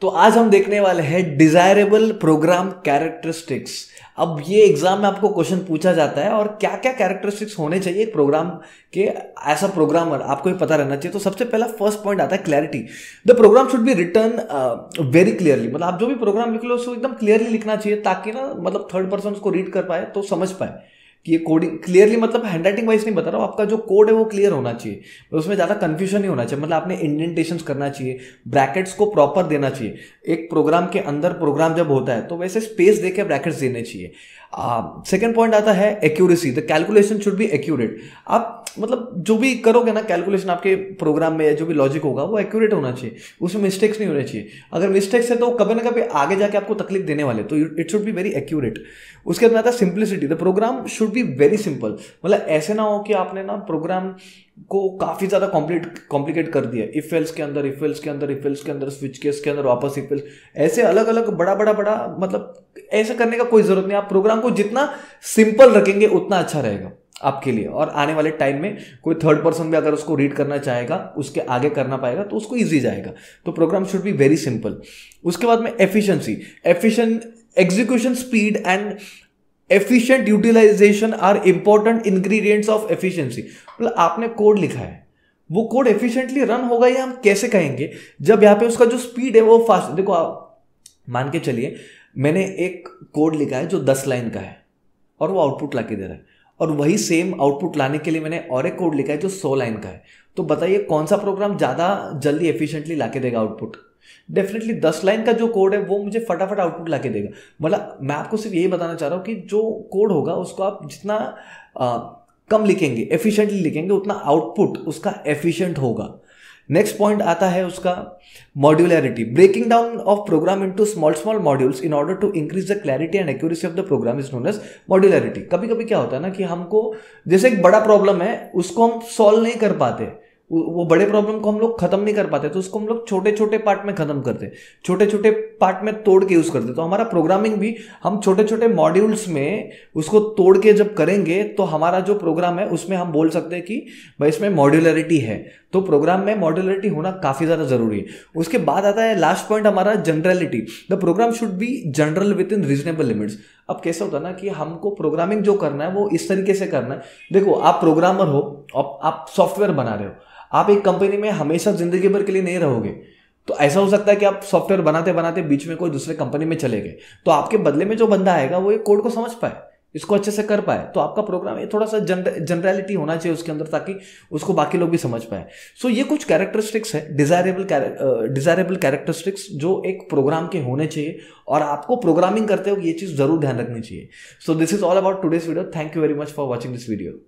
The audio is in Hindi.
तो आज हम देखने वाले हैं डिजायरेबल प्रोग्राम कैरेक्टरिस्टिक्स। अब ये एग्जाम में आपको क्वेश्चन पूछा जाता है और क्या क्या कैरेक्टरिस्टिक्स होने चाहिए एक प्रोग्राम के, ऐसा प्रोग्रामर आपको ही पता रहना चाहिए। तो सबसे पहला फर्स्ट पॉइंट आता है clarity. The program should be written very clearly, मतलब आप जो भी प्रोग्राम लिख लो उसको एकदम क्लियरली लिखना चाहिए ताकि ना मतलब थर्ड पर्सन उसको रीड कर पाए, तो समझ पाए कि ये कोडिंग क्लियरली, मतलब हैंडराइटिंग वाइज नहीं बता रहा हूँ, आपका जो कोड है वो क्लियर होना चाहिए, उसमें ज़्यादा कन्फ्यूजन नहीं होना चाहिए। मतलब आपने इंडेंटेशंस करना चाहिए, ब्रैकेट्स को प्रॉपर देना चाहिए। एक प्रोग्राम के अंदर प्रोग्राम जब होता है तो वैसे स्पेस देके ब्रैकेट्स देने चाहिए। सेकेंड पॉइंट आता है accuracy. The calculation should be accurate. आप मतलब जो भी करोगे ना कैलकुलेशन आपके प्रोग्राम में या जो भी लॉजिक होगा वो एक्यूरेट होना चाहिए, उसमें मिस्टेक्स नहीं होने चाहिए। अगर मिस्टेक्स है तो कभी ना कभी आगे जाके आपको तकलीफ देने वाले, तो it should be very accurate. उसके बाद आता है simplicity. The program should be very simple, मतलब ऐसे ना हो कि आपने ना प्रोग्राम को काफ़ी ज़्यादा कॉम्प्लिकेट कर दिया। इफ एल्स के अंदर स्विच केस के अंदर वापस इफ एल्स, ऐसे अलग अलग बड़ा मतलब ऐसे करने का कोई ज़रूरत नहीं। आप प्रोग्राम को जितना सिंपल रखेंगे उतना अच्छा रहेगा आपके लिए, और आने वाले टाइम में कोई थर्ड पर्सन भी अगर उसको रीड करना चाहेगा, उसके आगे करना पाएगा तो उसको ईजी जाएगा। तो program should be very simple. उसके बाद में efficiency. Efficient execution speed and efficient utilization are important ingredients of efficiency. मतलब आपने कोड लिखा है, वो कोड एफिशिएंटली रन होगा या हम कैसे कहेंगे जब यहाँ पे उसका जो स्पीड है वो फास्ट। देखो आप मान के चलिए मैंने एक कोड लिखा है जो 10 लाइन का है और वो आउटपुट ला के दे रहा है, और वही सेम आउटपुट लाने के लिए मैंने और एक कोड लिखा है जो 100 लाइन का है, तो बताइए कौन सा प्रोग्राम ज़्यादा जल्दी एफिशिएंटली ला के देगा आउटपुट? डेफिनेटली 10 लाइन का जो कोड है वो मुझे फटाफट आउटपुट ला के देगा। मतलब मैं आपको सिर्फ यही बताना चाह रहा हूँ कि जो कोड होगा उसको आप जितना कम लिखेंगे, एफिशिएंटली लिखेंगे, उतना आउटपुट उसका एफिशिएंट होगा। नेक्स्ट पॉइंट आता है उसका modularity. Breaking down of program into small modules in order to increase the clarity and accuracy of the program is known as modularity. कभी कभी क्या होता है ना कि हमको जैसे एक बड़ा प्रॉब्लम है उसको हम सॉल्व नहीं कर पाते, वो बड़े प्रॉब्लम को हम लोग खत्म नहीं कर पाते, तो उसको हम लोग छोटे छोटे पार्ट में खत्म करते, छोटे छोटे पार्ट में तोड़ के यूज़ करते। तो हमारा प्रोग्रामिंग भी हम छोटे छोटे मॉड्यूल्स में उसको तोड़ के जब करेंगे तो हमारा जो प्रोग्राम है उसमें हम बोल सकते हैं कि भाई इसमें मॉड्यूलैरिटी है। तो प्रोग्राम में मॉड्यूलैरिटी होना काफ़ी ज़्यादा ज़रूरी है। उसके बाद आता है लास्ट पॉइंट हमारा generality. The program should be general within reasonable limits. अब कैसा होता है ना कि हमको प्रोग्रामिंग जो करना है वो इस तरीके से करना है। देखो आप प्रोग्रामर हो, आप सॉफ्टवेयर बना रहे हो, आप एक कंपनी में हमेशा जिंदगी भर के लिए नहीं रहोगे, तो ऐसा हो सकता है कि आप सॉफ्टवेयर बनाते बनाते बीच में कोई दूसरे कंपनी में चले गए, तो आपके बदले में जो बंदा आएगा वो ये कोड को समझ पाए, इसको अच्छे से कर पाए। तो आपका प्रोग्राम ये थोड़ा सा जनरलिटी होना चाहिए उसके अंदर ताकि उसको बाकी लोग भी समझ पाए। सो ये कुछ कैरेक्टरिस्टिक्स है, डिजायरेबल कैरेक्टरिस्टिक्स जो एक प्रोग्राम के होने चाहिए और आपको प्रोग्रामिंग करते हुए ये चीज़ जरूर ध्यान रखनी चाहिए। So this is all about today's video. Thank you very much for watching this video.